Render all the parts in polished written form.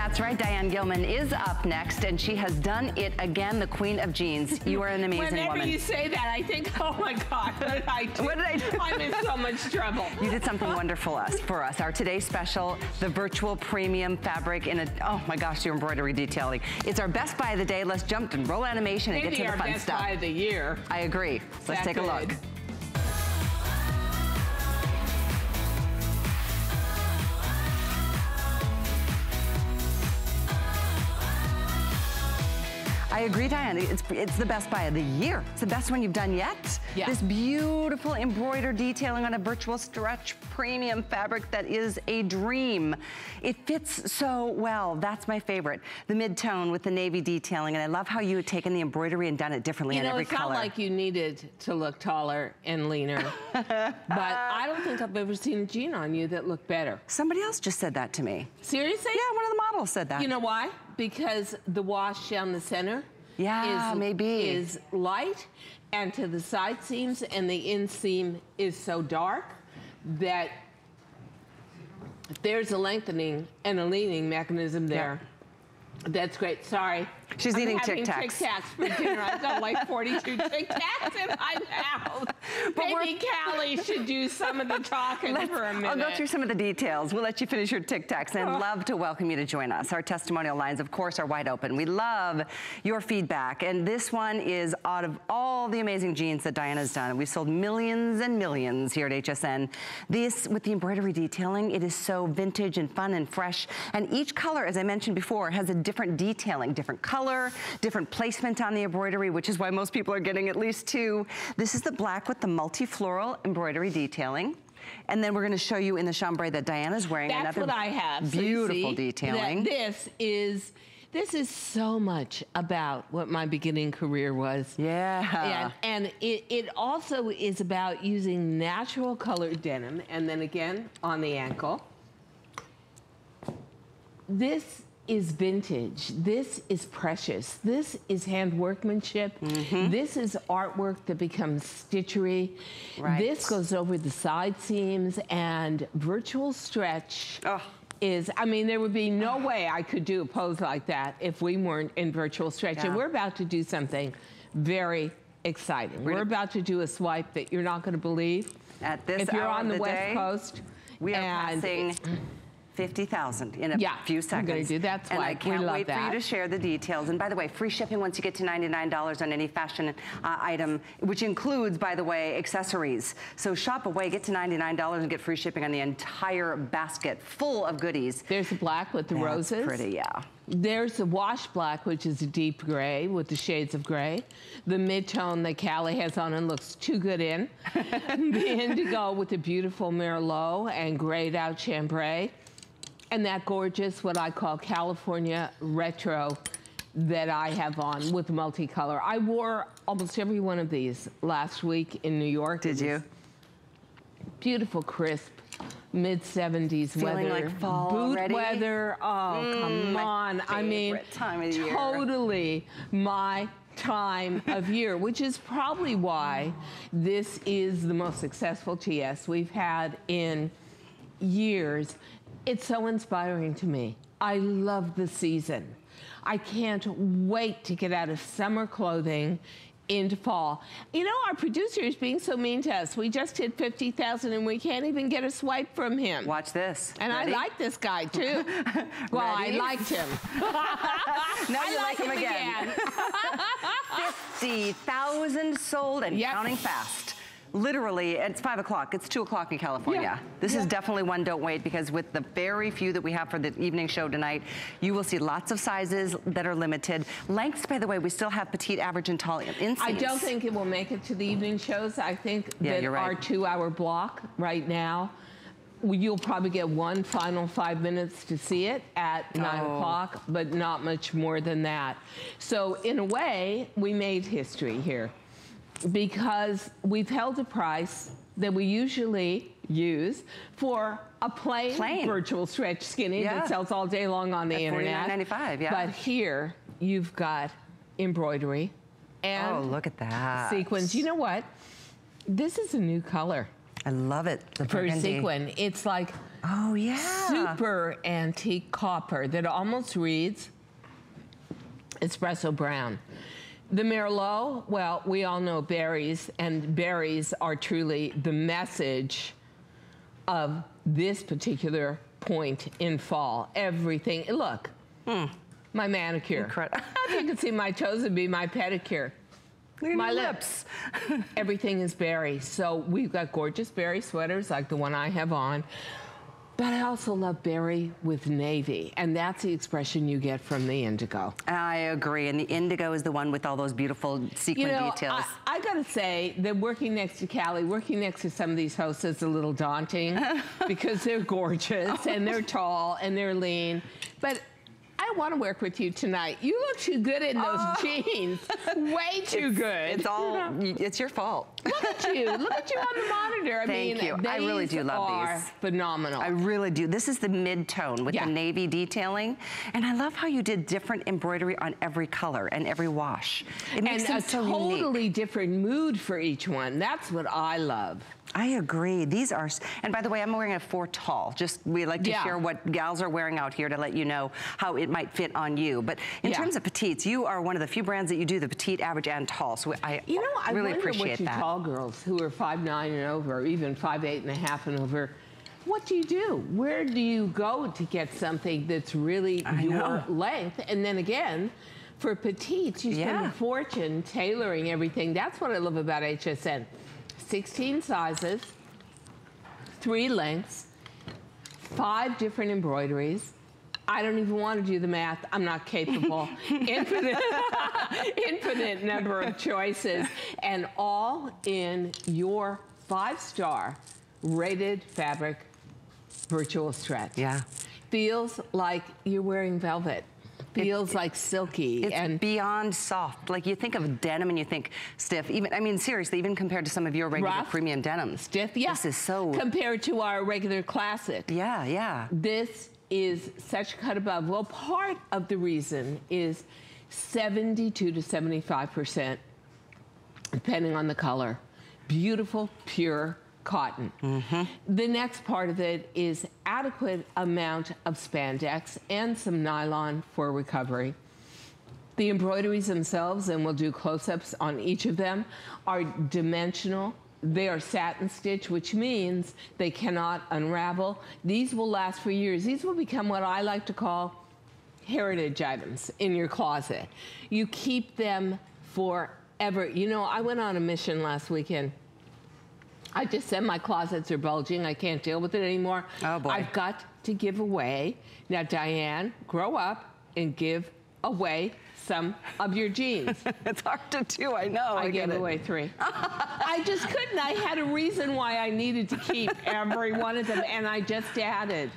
That's right. Diane Gilman is up next, and she has done it again, the queen of jeans. You are an amazing woman. Whenever you say that, I think, oh my God, what did I do? What did I do? I'm in so much trouble. You did something wonderful for us. Our today special, the virtual premium fabric in a, oh my gosh, your embroidery detailing. It's our best buy of the day. Let's jump and roll animation and get to the fun stuff. Buy of the year. I agree. Let's take a look. I agree, Diane. It's the best buy of the year. It's the best one you've done yet. Yeah. This beautiful embroidered detailing on a virtual stretch premium fabric that is a dream. It fits so well. That's my favorite. The mid-tone with the navy detailing, and I love how you had taken the embroidery and done it differently in every color. It felt like you needed to look taller and leaner, but I don't think I've ever seen a jean on you that looked better. Somebody else just said that to me. Seriously? Yeah, one of the models said that. You know why? Because the wash down the center is light, and to the side seams and the inseam is so dark that there's a lengthening and a leaning mechanism there. Yeah. That's great. Sorry. She's eating Tic Tacs. For dinner. I've got like 42 Tic Tacs in my mouth. But maybe Callie should do some of the talking for a minute. I'll go through some of the details. We'll let you finish your Tic Tacs. And I'd love to welcome you to join us. Our testimonial lines, of course, are wide open. We love your feedback. And this one is out of all the amazing jeans that Diana's done. We've sold millions and millions here at HSN. This, with the embroidery detailing, it is so vintage and fun and fresh. And each color, as I mentioned before, has a different detailing, different color, different placement on the embroidery, which is why most people are getting at least two. This is the black with the multi-floral embroidery detailing. And then we're going to show you in the chambray that Diana's wearing. That's another what I have. Beautiful detailing. This is so much about what my beginning career was. Yeah. And it also is about using natural colored denim. And then again, on the ankle. This is vintage. This is precious. This is hand workmanship. Mm-hmm. This is artwork that becomes stitchery. Right. This goes over the side seams and virtual stretch is, I mean, there would be no way I could do a pose like that if we weren't in virtual stretch. Yeah. And we're about to do something very exciting. We're about to do a swipe that you're not going to believe. At this if you're on the West Coast, we are passing 50,000 in a few seconds. I'm going to do that. And I can't wait for you to share the details. And by the way, free shipping once you get to $99 on any fashion item, which includes, by the way, accessories. So shop away, get to $99 and get free shipping on the entire basket full of goodies. There's the black with the roses. That's pretty, yeah. There's the wash black, which is a deep gray with the shades of gray. The mid-tone that Callie has on and looks too good in. The indigo with the beautiful Merlot and grayed out chambray. And that gorgeous, what I call California retro that I have on with multicolor. I wore almost every one of these last week in New York. Did you? Beautiful, crisp, mid-70s weather. Feeling like fall already? Boot weather. Oh, come on. I mean, totally my time of year, which is probably why this is the most successful TS we've had in years. It's so inspiring to me. I love the season. I can't wait to get out of summer clothing into fall. You know, our producer is being so mean to us. We just hit 50,000 and we can't even get a swipe from him. Watch this. And ready? I like this guy too. Well, I liked him. Now you like him again. 50,000 sold and counting fast. Literally, it's 5 o'clock. It's 2 o'clock in California. Yeah. This is definitely one don't wait, because with the very few that we have for the evening show tonight, you will see lots of sizes that are limited. Lengths, by the way, we still have petite, average, and tall inseams. I don't think it will make it to the evening shows. I think that our 2 hour block right now, you'll probably get one final 5 minutes to see it at 9 o'clock, but not much more than that. So in a way, we made history here, because we've held a price that we usually use for a plain virtual stretch skinny that sells all day long on the internet. $49.95, yeah. But here, you've got embroidery and look at that sequins. You know what? This is a new color. I love it. The burgundy. Sequin. It's like Oh, yeah. Super antique copper that almost reads espresso brown. The Merlot, well, we all know berries, and berries are truly the message of this particular point in fall. Everything, look, my manicure. Incredible. If you could see my toes, it'd be my pedicure. My lips. Everything is berry. So we've got gorgeous berry sweaters like the one I have on. But I also love berry with navy, and that's the expression you get from the indigo. I agree, and the indigo is the one with all those beautiful sequin details. I gotta say that working next to Callie, working next to some of these hosts is a little daunting because they're gorgeous and they're tall and they're lean. But I want to work with you tonight. You look too good in those jeans. Way too good. It's all, it's your fault. Look at you. Look at you on the monitor. Thank you. I really do love these. Phenomenal. I really do. This is the mid-tone with the navy detailing. And I love how you did different embroidery on every color and every wash. It makes them so unique. And a totally different mood for each one. That's what I love. I agree. These are, and by the way, I'm wearing a 4 tall. Just, we like to share what gals are wearing out here to let you know how it might fit on you. But in terms of petites, you are one of the few brands that you do the petite, average, and tall. So I really appreciate that. You tall girls who are 5'9 and over, or even 5'8.5 and over, what do you do? Where do you go to get something that's really your length? And then again, for petites, you spend a fortune tailoring everything. That's what I love about HSN. 16 sizes, 3 lengths, 5 different embroideries. I don't even want to do the math. I'm not capable. Infinite number of choices. And all in your 5-star rated fabric virtual stretch. Yeah. Feels like you're wearing velvet. Feels like silky. It's beyond soft. Like, you think of denim and you think stiff. Even, I mean, seriously, even compared to some of your regular premium denims. Stiff, yeah. This is so... Compared to our regular classic. Yeah, yeah. This is such cut above. Well, part of the reason is 72 to 75%, depending on the color. Beautiful, pure cotton. The next part of it is adequate amount of spandex and some nylon for recovery. The embroideries themselves, and we'll do close-ups on each of them, are dimensional. They are satin stitch, which means they cannot unravel. These will last for years. These will become what I like to call heritage items in your closet. You keep them forever. You know, I went on a mission last weekend. I just said my closets are bulging. I can't deal with it anymore. Oh, boy. I've got to give away. Now, Diane, grow up and give away some of your jeans. It's hard to do, I know. I gave away 3. I just couldn't. I had a reason why I needed to keep every one of them, and I just added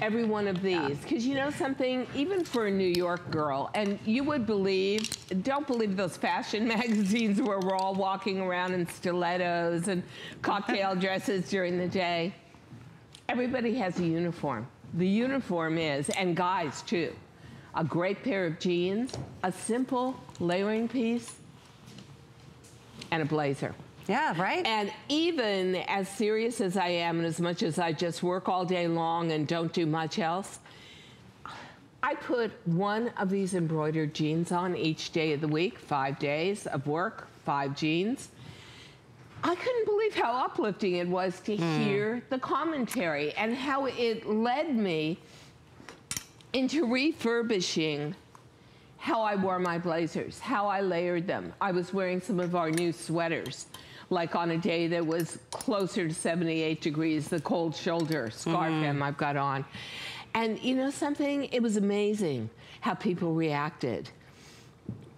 every one of these. Because you know something, even for a New York girl, and you would believe, don't believe those fashion magazines where we're all walking around in stilettos and cocktail dresses during the day. Everybody has a uniform. The uniform is, and guys too, a great pair of jeans, a simple layering piece, and a blazer. Yeah, right? And even as serious as I am, and as much as I just work all day long and don't do much else, I put one of these embroidered jeans on each day of the week, 5 days of work, 5 jeans. I couldn't believe how uplifting it was to hear the commentary and how it led me into refurbishing how I wore my blazers, how I layered them. I was wearing some of our new sweaters, like on a day that was closer to 78 degrees, the cold shoulder scarf I've got on. And you know something? It was amazing how people reacted.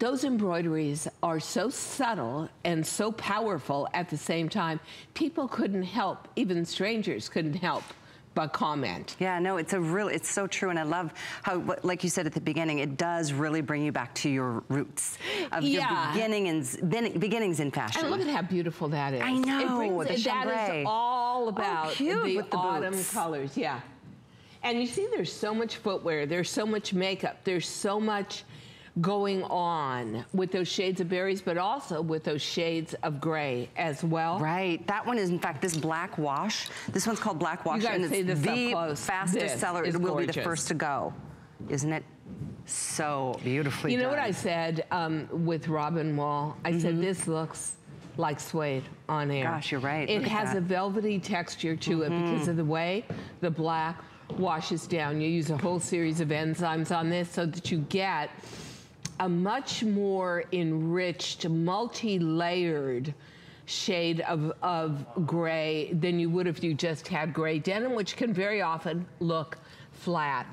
Those embroideries are so subtle and so powerful at the same time. People couldn't help, even strangers couldn't help but comment. Yeah, no, it's a real, it's so true, and I love how, like you said at the beginning, it does really bring you back to your roots of your beginnings in fashion. And look at how beautiful that is. I know, the chambray. That is all about the autumn colors, yeah. And you see there's so much footwear, there's so much makeup, there's so much going on with those shades of berries, but also with those shades of gray as well. Right. That one is, in fact, this black wash. This one's called black wash, and it's the fastest seller. It will be the first to go, isn't it? So beautifully. You know what I said with Robin Wall? I said, this looks like suede on air. Gosh, you're right. It has a velvety texture to it because of the way the black washes down. You use a whole series of enzymes on this so that you get a much more enriched, multi-layered shade of gray than you would if you just had gray denim, which can very often look flat.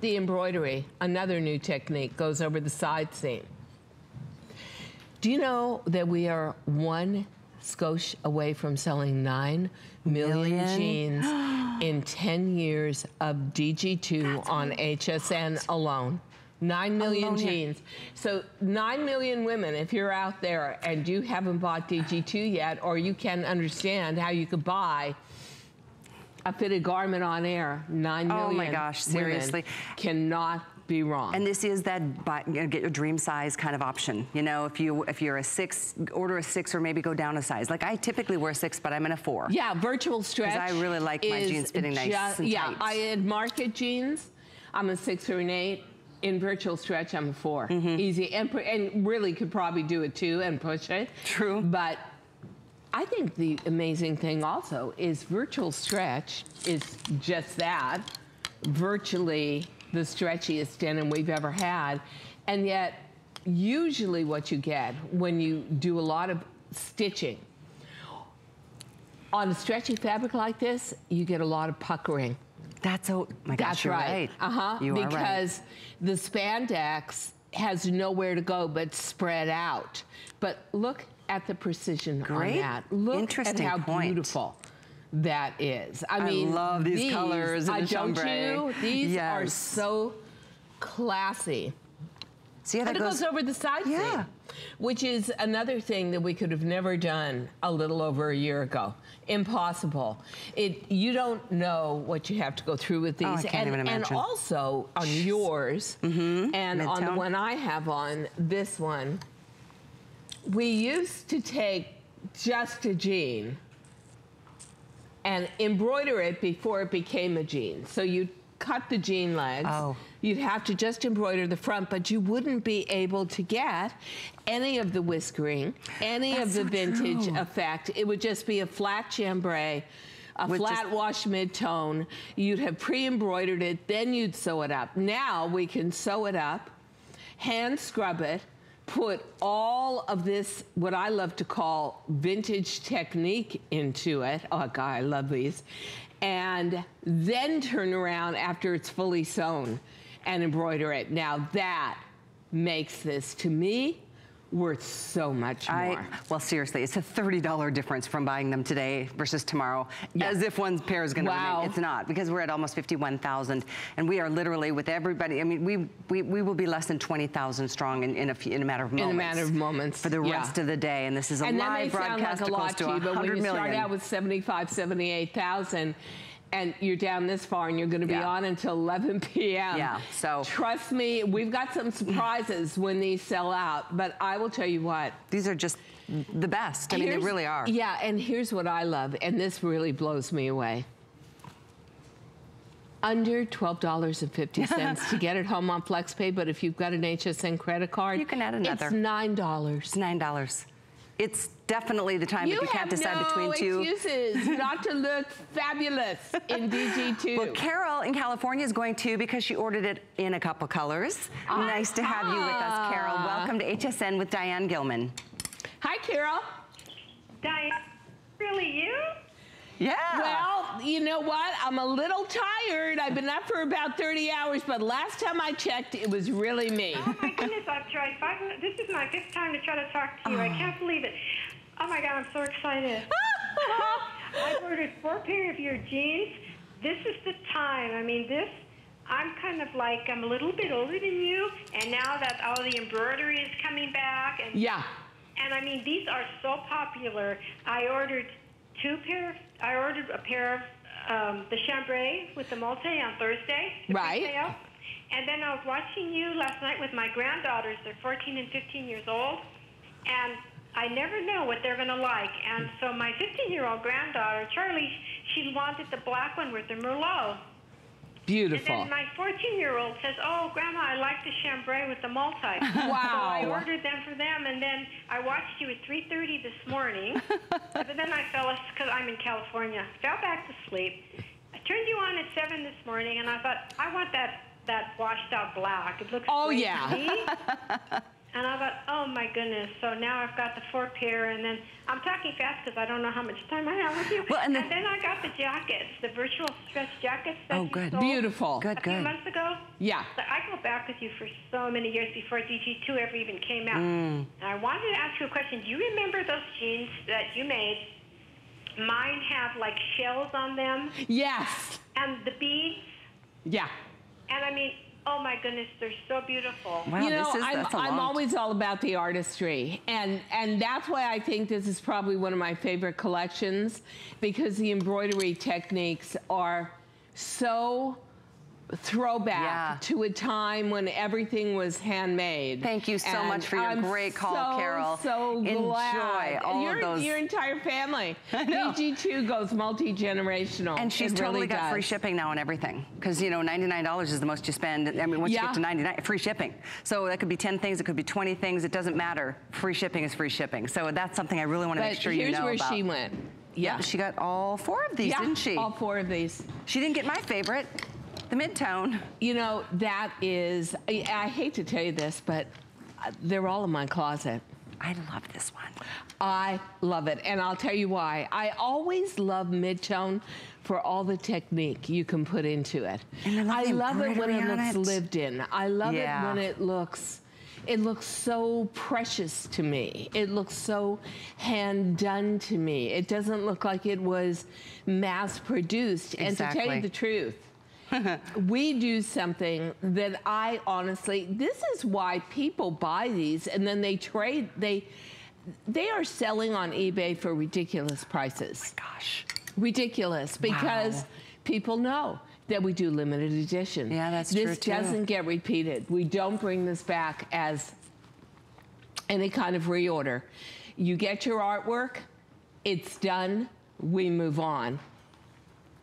The embroidery, another new technique, goes over the side seam. Do you know that we are one skosh away from selling 9 million jeans in 10 years of DG2 on HSN alone? 9 million jeans. So 9 million women, if you're out there and you haven't bought DG2 yet, or you can't understand how you could buy a fitted garment on air, 9 million. Oh my gosh, seriously. Cannot be wrong. And this is that buy, you know, get your dream size kind of option. You know, if you're a 6, order a 6 or maybe go down a size. Like I typically wear a 6, but I'm in a 4. Yeah, virtual stretch. Because I really like my jeans fitting nice and tight. I had market jeans. I'm a 6 or an 8. In virtual stretch, I'm a 4. Easy, and really could probably do it too and push it. True. But I think the amazing thing also is virtual stretch is just that, virtually the stretchiest denim we've ever had. And yet, usually what you get when you do a lot of stitching on a stretchy fabric like this, you get a lot of puckering. That's oh my gosh, you're right. You are right. Because the spandex has nowhere to go but spread out. But look at the precision on that. Look at how beautiful that is. I mean, I love these colors in the chambray. These are so classy. See how that goes over the side seam, which is another thing that we could have never done a little over a year ago. Impossible. You don't know what you have to go through with these. Oh, I can't even imagine. And also on yours and on the one I have on, this one, we used to take just a jean and embroider it before it became a jean. So you cut the jean legs. You'd have to just embroider the front, but you wouldn't be able to get any of the whiskering, any of the vintage effect. It would just be a flat chambray, a flat wash mid-tone. You'd have pre-embroidered it, then you'd sew it up. Now we can sew it up, hand scrub it, put all of this, what I love to call vintage technique into it. Oh, God, I love these. And then turn around after it's fully sewn and embroider it. Now that makes this, to me, worth so much more. Well, seriously, it's a $30 difference from buying them today versus tomorrow, as if one pair is gonna remain. It's not, because we're at almost 51,000, and we are literally with everybody, I mean, we will be less than 20,000 strong in a matter of moments. In a matter of moments. For the rest of the day, and this is a live broadcast like close to 100 million. But when you start out with 75, 78,000, and you're down this far, and you're going to be on until 11 p.m. Yeah, so trust me, we've got some surprises when these sell out. But I will tell you what, these are just the best. I mean, they really are. Yeah, and here's what I love, and this really blows me away. Under $12.50 to get it home on FlexPay. But if you've got an HSN credit card, you can add another. It's $9. It's $9. It's definitely the time if you can't decide between two. You have no excuses not to look fabulous in DG2. Well, Carol in California is going to because she ordered it in a couple colors. Nice to have you with us, Carol. Welcome to HSN with Diane Gilman. Hi, Carol. Diane, really you? Yeah. Well, you know what? I'm a little tired. I've been up for about 30 hours, but last time I checked, it was really me. Oh, my goodness. I've tried 5 minutes. This is my 5th time to try to talk to you. I can't believe it. Oh, my God. I'm so excited. I've ordered 4 pair of your jeans. This is the time. I mean, this, I'm kind of like, I'm a little bit older than you, and now that all the embroidery is coming back. And, and, I mean, these are so popular. I ordered 2 pair of I ordered a pair of the chambray with the multi on Thursday. Right. And then I was watching you last night with my granddaughters. They're 14 and 15 years old, and I never know what they're going to like. And so my 15-year-old granddaughter, Charlie, she wanted the black one with the Merlot. Beautiful. And then my 14-year-old says, oh, Grandma, I like the Chambray with the multi. Wow. So I ordered them for them, and then I watched you at 3:30 this morning. But then I fell asleep, because I'm in California, fell back to sleep. I turned you on at 7 this morning, and I thought, I want that washed out black. It looks great to me. And I thought, oh my goodness, so now I've got the four pair, and then I'm talking fast because I don't know how much time I have with you. Well, and then I got the jackets, the virtual stretch jackets that you sold. Beautiful. A few months ago. Yeah. So I go back with you for so many years before DG2 ever even came out. Mm. And I wanted to ask you a question. Do you remember those jeans that you made? Mine have like shells on them. Yes. And the beads. Yeah. And I mean, oh my goodness, they're so beautiful. Wow, you know, I'm always all about the artistry, and that's why I think this is probably one of my favorite collections, because the embroidery techniques are so throwback to a time when everything was handmade. Thank you so much for your great call, Carol. So glad. Enjoy all of those. Your entire family. DG2 goes multi-generational. And she's totally got free shipping now on everything. Because, you know, $99 is the most you spend. I mean, once you get to $99, free shipping. So that could be 10 things. It could be 20 things. It doesn't matter. Free shipping is free shipping. So that's something I really want to make sure you know about. Here's where she went. Yeah. She got all four of these, didn't she? All four of these. She didn't get my favorite. The mid-tone. You know, that is, I hate to tell you this, but they're all in my closet. I love this one. I love it, and I'll tell you why. I always love mid-tone for all the technique you can put into it. And I love it when it looks lived in. I love it when it looks so precious to me. It looks so hand done to me. It doesn't look like it was mass produced. Exactly. And to tell you the truth, we do something that I honestly, this is why people buy these and then they trade, they are selling on eBay for ridiculous prices. Oh my gosh. Ridiculous, because people know that we do limited edition. Yeah, that's true too. This doesn't get repeated. We don't bring this back as any kind of reorder. You get your artwork, it's done, we move on.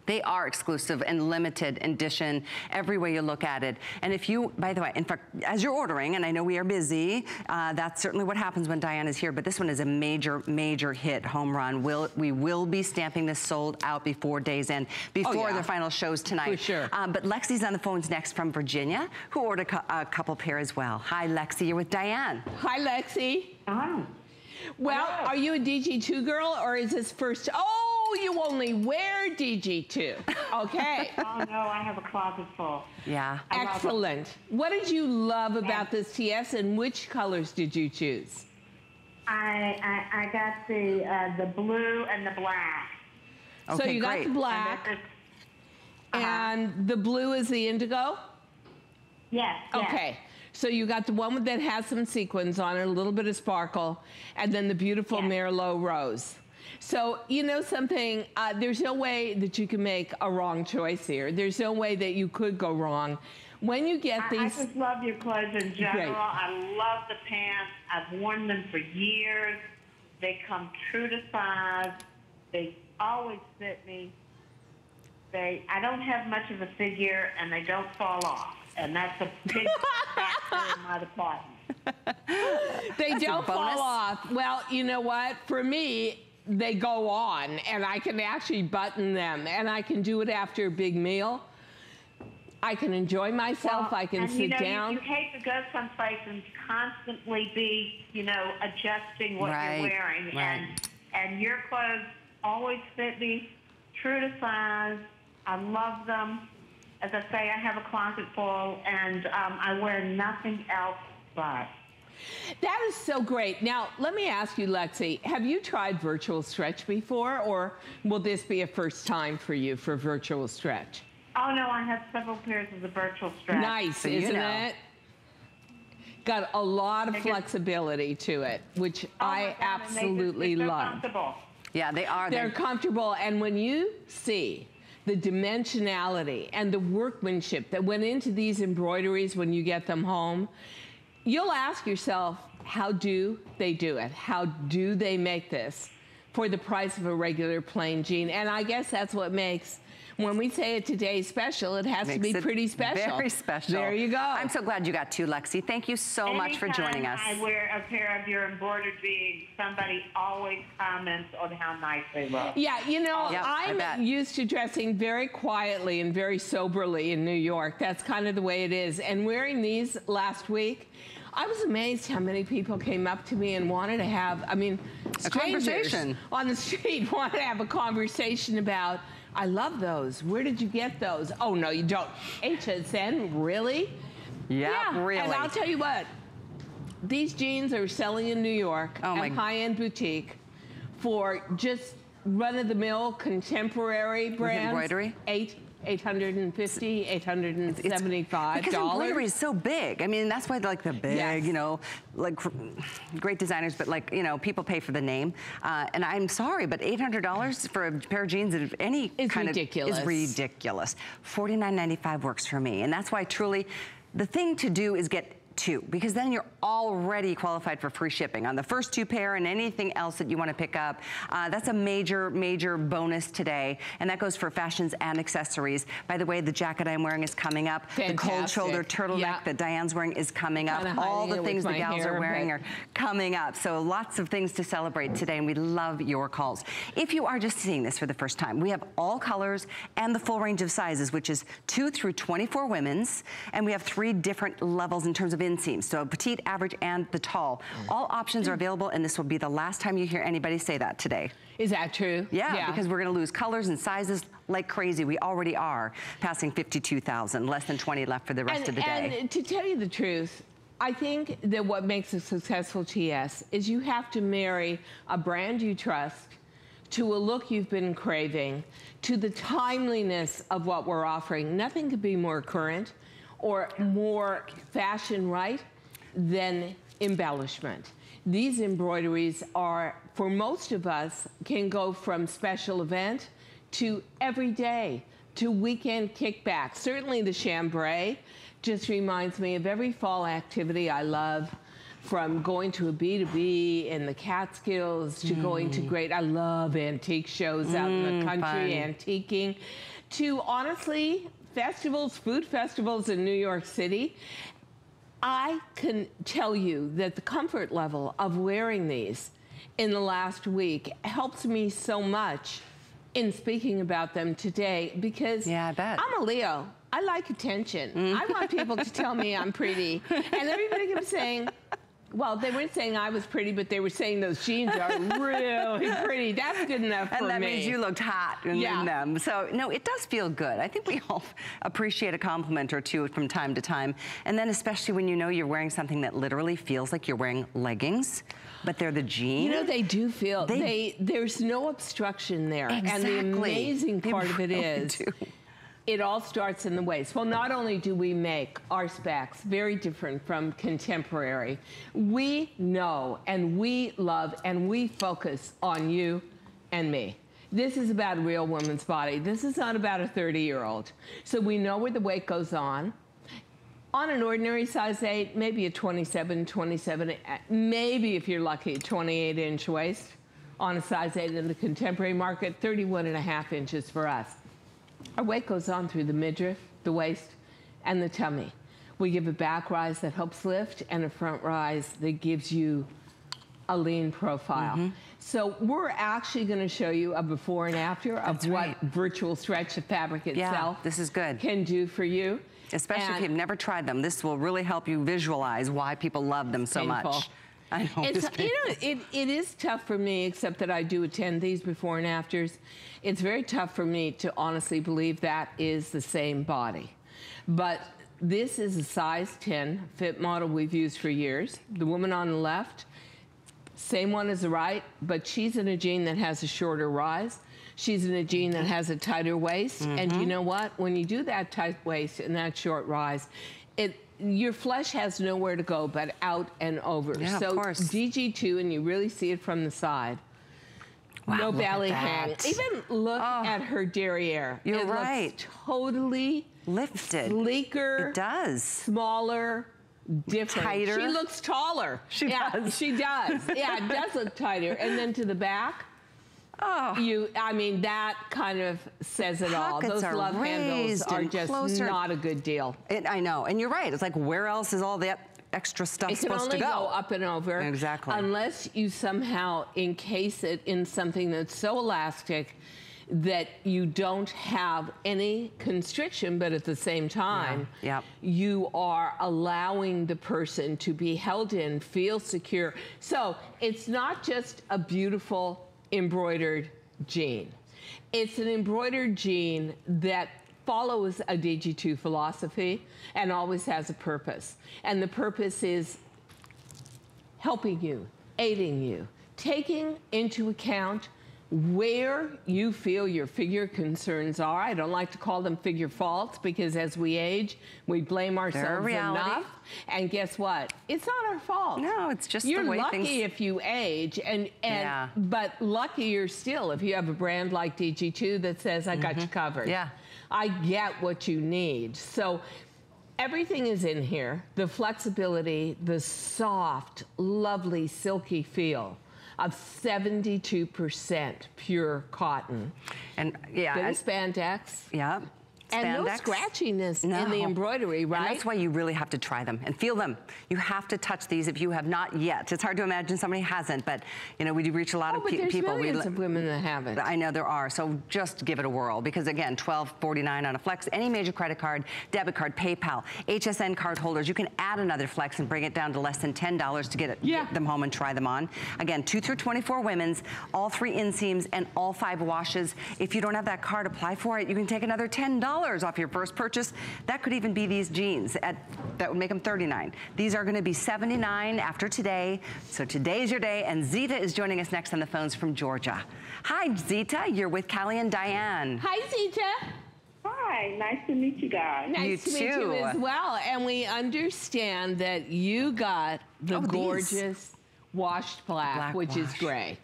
They are exclusive and limited edition every way you look at it. And if you, by the way, in fact, as you're ordering, and I know we are busy, that's certainly what happens when Diane is here, but this one is a major, major hit, home run. We will be stamping this sold out before day's end, before the final shows tonight. For sure. But Lexi's on the phone's next from Virginia, who ordered a couple pair as well. Hi, Lexi, you're with Diane. Hi, Lexi. Hi. Well, are you a DG2 girl, or is this first? Oh, you only wear DG2. Okay. Oh, no, I have a closet full. Yeah. Excellent. What did you love about this TS, and which colors did you choose? I got the blue and the black. Okay, so you got the black, and the blue is the indigo? Yes. Okay. So you got the one that has some sequins on it, a little bit of sparkle, and then the beautiful Merlot rose. So, you know something, there's no way that you can make a wrong choice here. There's no way that you could go wrong. When you get these... I just love your clothes in general. Great. I love the pants. I've worn them for years. They come true to size. They always fit me. I don't have much of a figure, and they don't fall off. And that's a big factor in my department. They don't fall off. Well, you know what? For me, they go on, and I can actually button them, and I can do it after a big meal. I can enjoy myself. Well, I can sit down. You hate to go someplace and constantly be, you know, adjusting what you're wearing. Right. And your clothes always fit me, true to size. I love them. As I say, I have a closet full, and I wear nothing else but. That is so great. Now, let me ask you, Lexi, have you tried virtual stretch before, or will this be a first time for you for virtual stretch? Oh, no, I have several pairs of the virtual stretch. Nice, so isn't it? Got a lot of flexibility to it, which I absolutely love. They're comfortable. Yeah, they are. They're comfortable, and when you see the dimensionality and the workmanship that went into these embroideries when you get them home, you'll ask yourself, how do they do it? How do they make this for the price of a regular plain jean? And I guess that's what makes, when we say it today's special, it has to be pretty special. Very special. There you go. I'm so glad you got to, Lexi. Thank you so much for joining us. Anytime I wear a pair of your embroidered jeans, somebody always comments on how nice they look. Yeah, you know, I'm used to dressing very quietly and very soberly in New York. That's kind of the way it is. And wearing these last week, I was amazed how many people came up to me and wanted to have, I mean, strangers a conversation on the street wanted to have a conversation about, I love those. Where did you get those? Oh, no, you don't. HSN, really? Yeah, really. And I'll tell you what, these jeans are selling in New York at high-end boutique for just run-of-the-mill contemporary brands. With embroidery? $850, $875. Because embroidery is so big. I mean, that's why like the big, you know, like great designers, but like, you know, people pay for the name. And I'm sorry, but $800 for a pair of jeans of any kind of is ridiculous. $49.95 works for me. And that's why truly the thing to do is get two, because then you're already qualified for free shipping on the first two pair and anything else that you want to pick up. That's a major, major bonus today, and that goes for fashions and accessories. By the way, the jacket I'm wearing is coming up. Fantastic. The cold shoulder turtleneck that Diane's wearing is coming up. All the things the gals are wearing are coming up. So lots of things to celebrate today, and we love your calls. If you are just seeing this for the first time, we have all colors and the full range of sizes, which is 2 through 24 women's, and we have 3 different levels in terms of inseams, so petite, average, and the tall. All options are available, and this will be the last time you hear anybody say that today. Is that true? Yeah, because we're going to lose colors and sizes like crazy. We already are passing 52,000, less than 20 left for the rest of the day. And to tell you the truth, I think that what makes a successful TS is you have to marry a brand you trust to a look you've been craving, to the timeliness of what we're offering. Nothing could be more current or more fashion right than embellishment. These embroideries are, for most of us, can go from special event to everyday, to weekend kickback. Certainly the chambray just reminds me of every fall activity I love, from going to a B2B in the Catskills to going to great, I love antique shows out in the country, antiquing, to honestly, festivals, food festivals in New York City. I can tell you that the comfort level of wearing these in the last week helps me so much in speaking about them today, because I'm a Leo. I like attention. I want people to tell me I'm pretty. And everybody kept saying, well, they weren't saying I was pretty, but they were saying those jeans are really pretty. That's good enough for me. And that means you looked hot in them. So, no, it does feel good. I think we all appreciate a compliment or two from time to time. And then especially when you know you're wearing something that literally feels like you're wearing leggings, but they're the jeans. You know, they do feel. There's no obstruction there. Exactly. And the amazing part of it is, it all starts in the waist. Well, not only do we make our specs very different from contemporary, we know and we love and we focus on you and me. This is about a real woman's body. This is not about a 30-year-old. So we know where the weight goes on. On an ordinary size 8, maybe a 27, maybe if you're lucky, a 28-inch waist. On a size 8 in the contemporary market, 31.5 inches for us. Our weight goes on through the midriff, the waist, and the tummy. We give a back rise that helps lift and a front rise that gives you a lean profile. So we're actually going to show you a before and after of what virtual stretch of fabric itself this is good. Can do for you. Especially if you've never tried them. This will really help you visualize why people love them so much. I know. It is tough for me, except that I do attend these before and afters. It's very tough for me to honestly believe that is the same body. But this is a size 10 fit model we've used for years. The woman on the left, same one as the right, but she's in a jean that has a shorter rise. She's in a jean that has a tighter waist. And you know what? When you do that tight waist and that short rise, your flesh has nowhere to go but out and over. So DG2, and you really see it from the side, Wow, no belly fat. Even look at her derriere. You're right. Looks totally lifted. Sleeker. It does. Smaller. Different. Tighter. She looks taller. She does. She does. Yeah, it does look tighter. And then to the back. Oh. I mean, that kind of says it all. Those love handles are just not a good deal. I know. And you're right. It's like, where else is all that extra stuff supposed to go? It can only go up and over. Exactly. Unless you somehow encase it in something that's so elastic that you don't have any constriction, but at the same time, you are allowing the person to be held in, feel secure. So it's not just a beautiful embroidered jean. It's an embroidered jean that follows a DG2 philosophy and always has a purpose. And the purpose is helping you, aiding you, taking into account where you feel your figure concerns are. I don't like to call them figure faults because as we age, we blame ourselves enough. And guess what? It's not our fault. No, it's just the way things... You're lucky if you age, but luckier still if you have a brand like DG2 that says, I got you covered. Yeah. I get what you need. So everything is in here. The flexibility, the soft, lovely, silky feel of 72% pure cotton. And spandex. Yeah. And no scratchiness in the embroidery, right? And that's why you really have to try them and feel them. You have to touch these if you have not yet. It's hard to imagine somebody hasn't, but you know, we do reach a lot of people. There's millions of women that haven't. I know there are, so just give it a whirl. Because again, $12.49 on a Flex, any major credit card, debit card, PayPal, HSN card holders, you can add another Flex and bring it down to less than $10 to get them home and try them on. Again, 2 through 24 women's, all 3 inseams, and all 5 washes. If you don't have that card, apply for it. You can take another $10 off your first purchase. That could even be these jeans that would make them $39. These are going to be $79 after today. So today's your day, and Zita is joining us next on the phones from Georgia. Hi, Zita. You're with Callie and Diane. Hi, Zita. Hi. Nice to meet you guys. Nice to meet you as well. And we understand that you got the gorgeous washed black, which is gray.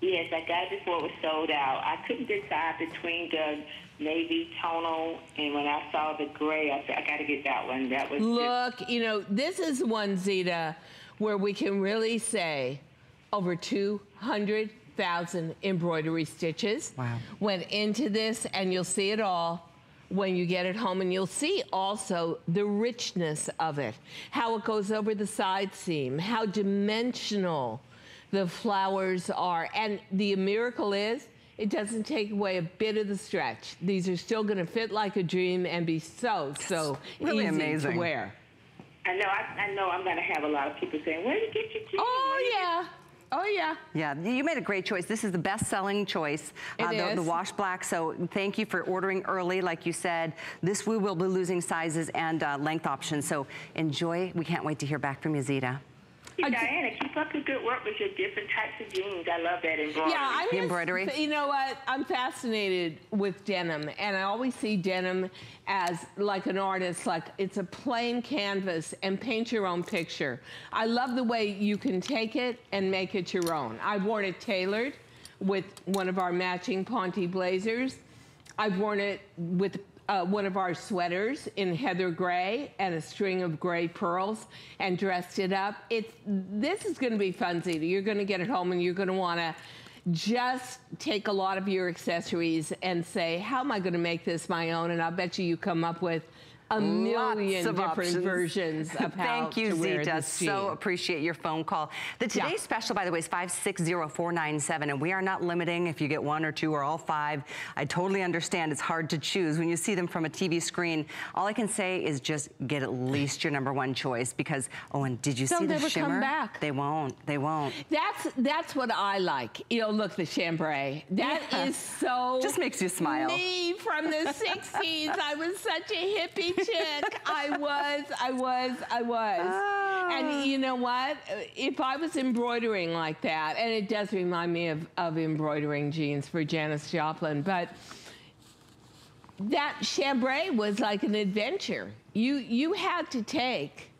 Yes, I got it before it was sold out. I couldn't decide between the navy tonal, and when I saw the gray, I said, I gotta get that one. That was you know, this is one, Zita, where we can really say over 200,000 embroidery stitches went into this, and you'll see it all when you get it home, and you'll see also the richness of it, how it goes over the side seam, how dimensional the flowers are, and the miracle is it doesn't take away a bit of the stretch. These are still going to fit like a dream and be so really easy to wear. I know. I know. I'm going to have a lot of people saying, "Where did you get your jeans?" Oh yeah. Oh, yeah. Yeah, you made a great choice. This is the best-selling choice, the wash black. So thank you for ordering early, like you said. This we will be losing sizes and length options. So enjoy. We can't wait to hear back from you, Zita. Diana, keep up the good work with your different types of jeans. I love that embroidery. Yeah, embroidery. You know what? I'm fascinated with denim, and I always see denim as like an artist, like it's a plain canvas and paint your own picture. I love the way you can take it and make it your own. I've worn it tailored with one of our matching Ponte blazers. I've worn it with one of our sweaters in heather gray and a string of gray pearls and dressed it up. This is going to be fun, Zita. You're going to get it home and you're going to want to just take a lot of your accessories and say, how am I going to make this my own? And I'll bet you come up with a million different versions of how to wear this jean. Thank you, Zita. So appreciate your phone call. The today's special, by the way, is 560-497, and we are not limiting if you get one or two or all 5. I totally understand it's hard to choose when you see them from a TV screen. All I can say is just get at least your #1 choice because, oh, and did you see the shimmer? They'll never come back. They won't. They won't. That's what I like. You know, look, the chambray. That is so... Just makes you smile. Me from the 60s. I was such a hippie chick. I was. Oh. And you know what? If I was embroidering like that, and it does remind me of embroidering jeans for Janis Joplin, but that chambray was like an adventure. You had to take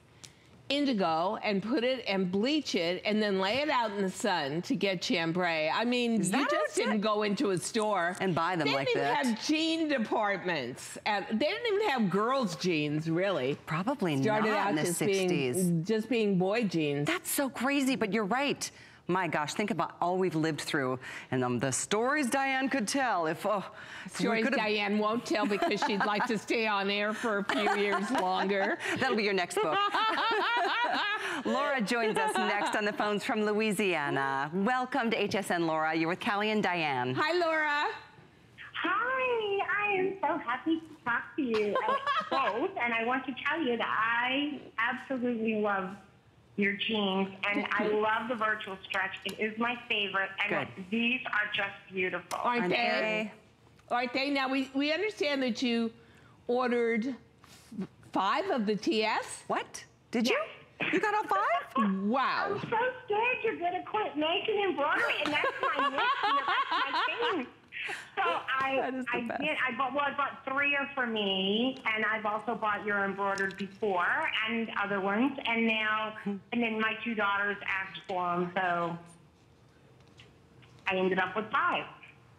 indigo and put it and bleach it and then lay it out in the sun to get chambray. I mean, you just didn't go into a store and buy them like that. They didn't even have jean departments. They didn't even have girls' jeans, really. Probably not in the 60s. Just being boy jeans. That's so crazy, but you're right. My gosh, think about all we've lived through and the stories Diane could tell. Stories Diane won't tell because she'd like to stay on air for a few years longer. That'll be your next book. Laura joins us next on the phones from Louisiana. Welcome to HSN, Laura. You're with Callie and Diane. Hi, Laura. Hi, I am so happy to talk to you both, and I want to tell you that I absolutely love your jeans, and I love the virtual stretch. It is my favorite, and these are just beautiful. Aren't they? Aren't they? Now, we understand that you ordered 5 of the TS. What? Did you? You got all 5? Wow. I'm so scared you're going to quit making embroidery, and that's my mission. That's my thing. So I bought 3 are for me, and I've also bought your embroidered before and other ones, and now, and then my 2 daughters asked for them, so I ended up with 5.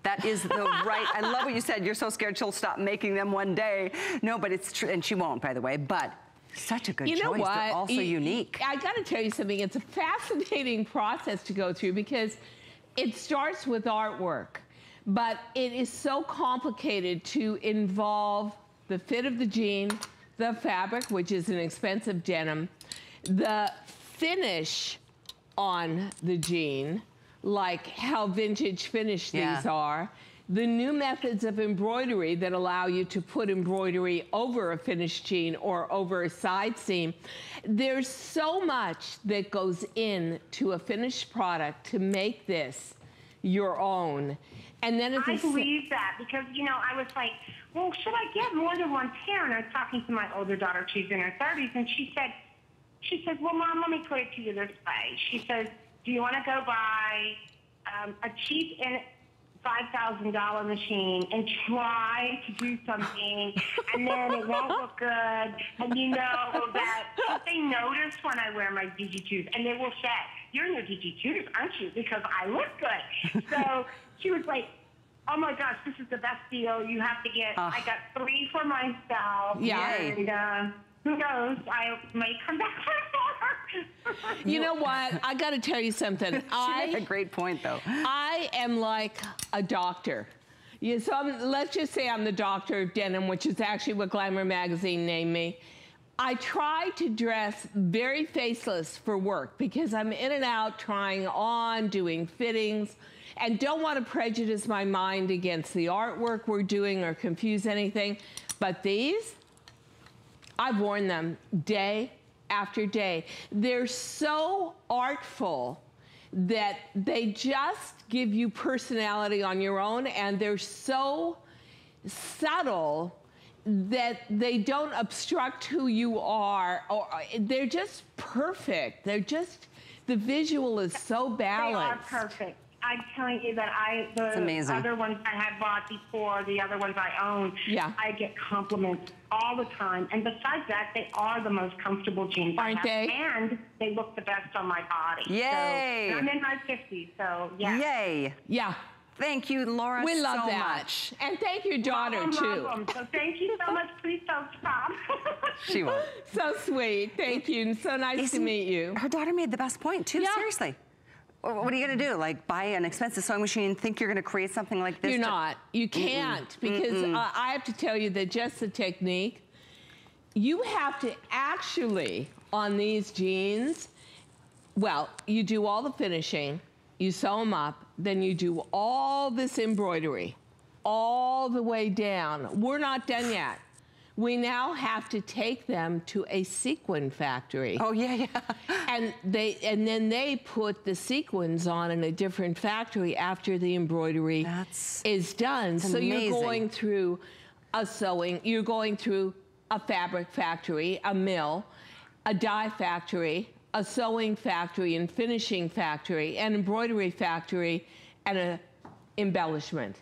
That is the right, I love what you said, you're so scared she'll stop making them one day. No, but it's true, and she won't, by the way, but such a good choice. You know what? They're also unique. I gotta tell you something, it's a fascinating process to go through because it starts with artwork. But it is so complicated to involve the fit of the jean, the fabric, which is an expensive denim, the finish on the jean, like how vintage finish these are, the new methods of embroidery that allow you to put embroidery over a finished jean or over a side seam. There's so much that goes into a finished product to make this your own. And then I believe that because, you know, I was like, well, should I get more than one pair? And I was talking to my older daughter, she's in her 30s, and she said, well, Mom, let me put it to you this way. She says, do you want to go buy a cheap $5,000 machine and try to do something, and then it won't look good, and you know that they notice when I wear my DG2s, and they will say, you're in your DG2s, aren't you? Because I look good. So she was like, oh my gosh, this is the best deal. You have to get, I got 3 for myself. Yeah. And who knows, I might come back for more. You know what, I gotta tell you something. She made a great point though. I am like a doctor. Yeah, so let's just say I'm the doctor of denim, which is actually what Glamour magazine named me. I try to dress very faceless for work because I'm in and out, trying on, doing fittings, and don't want to prejudice my mind against the artwork we're doing or confuse anything. But these, I've worn them day after day. They're so artful that they just give you personality on your own, and they're so subtle that they don't obstruct who you are, or they're just perfect. They're just, the visual is so balanced. They are perfect. I'm telling you that the other ones I had bought before, the other ones I own, I get compliments all the time. And besides that, they are the most comfortable jeans I have. Aren't they? And they look the best on my body. Yay! So, I'm in my 50s, so yeah. Yay! Yeah. Thank you, Laura, so much. We love that. And thank your daughter, too. So thank you so much. Please don't stop. She will. So sweet. Thank you. And so nice to meet you. Her daughter made the best point, too. Yeah. Seriously. What are you going to do? Like, buy an expensive sewing machine and think you're going to create something like this? You're not. You can't. Because I have to tell you that just the technique, you have to actually, on these jeans, well, you do all the finishing. You sew them up, then you do all this embroidery, all the way down. We're not done yet. We now have to take them to a sequin factory. Oh yeah, yeah. and then they put the sequins on in a different factory after the embroidery is done. So amazing. You're going through a sewing. You're going through a fabric factory, a mill, a dye factory, a sewing factory and finishing factory, an embroidery factory, and an embellishment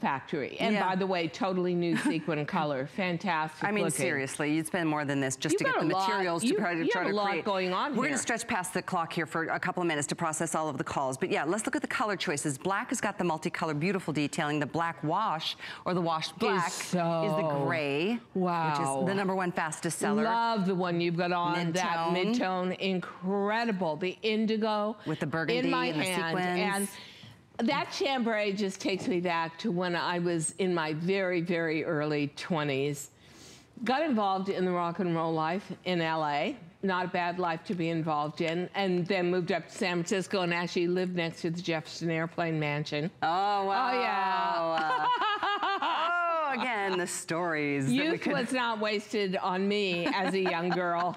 factory. And by the way, totally new sequin color. Fantastic. I mean, seriously, you'd spend more than this just to get the materials to try to create. You have a lot going on here. We're gonna stretch past the clock here for a couple of minutes to process all of the calls. But yeah, let's look at the color choices. Black has got the multicolor, beautiful detailing. The black wash, or the washed black, is the gray. Wow. Which is the #1 fastest seller. Love the one you've got on, that mid-tone. Incredible. The indigo. With the burgundy and the sequins. And that chambray just takes me back to when I was in my very, very early 20s. Got involved in the rock and roll life in LA. Not a bad life to be involved in. And then moved up to San Francisco and actually lived next to the Jefferson Airplane mansion. Oh, wow. Oh, yeah. Oh, again, the stories. Youth was not wasted on me as a young girl.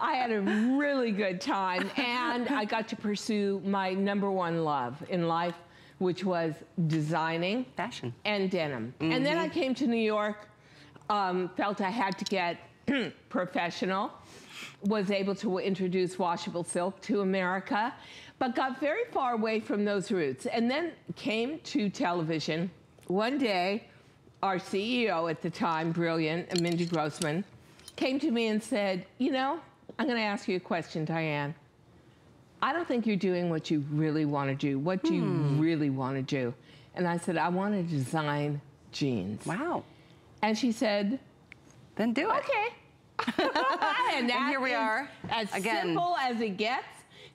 I had a really good time. And I got to pursue my #1 love in life, which was designing fashion and denim. And then I came to New York, felt I had to get professional, was able to introduce washable silk to America, but got very far away from those roots. And then came to television. One day, our CEO at the time, brilliant, Mindy Grossman, came to me and said, you know, I'm gonna ask you a question, Diane. I don't think you're doing what you really want to do. What do you really want to do? And I said, I want to design jeans. Wow. And she said, then do it. Okay. and here we are. As simple as it gets.